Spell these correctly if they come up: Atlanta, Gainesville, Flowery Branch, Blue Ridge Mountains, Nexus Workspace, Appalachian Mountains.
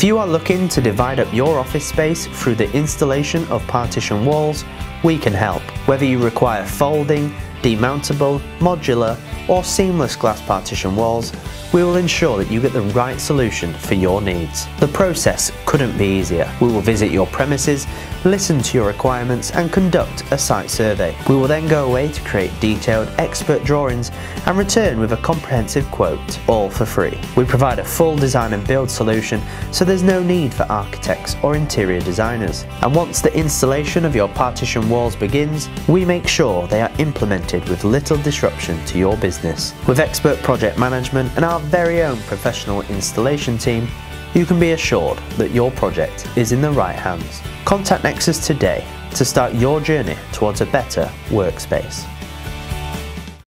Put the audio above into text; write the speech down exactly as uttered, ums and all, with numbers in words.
If you are looking to divide up your office space through the installation of partition walls, we can help. Whether you require folding, demountable, modular, or seamless glass partition walls, we will ensure that you get the right solution for your needs. The process couldn't be easier. We will visit your premises, listen to your requirements, and conduct a site survey. We will then go away to create detailed expert drawings and return with a comprehensive quote, all for free. We provide a full design and build solution, so there's no need for architects or interior designers. And once the installation of your partition walls begins, we make sure they are implemented with little disruption to your business. With expert project management and our Our very own professional installation team, you can be assured that your project is in the right hands. Contact Nexus today to start your journey towards a better workspace.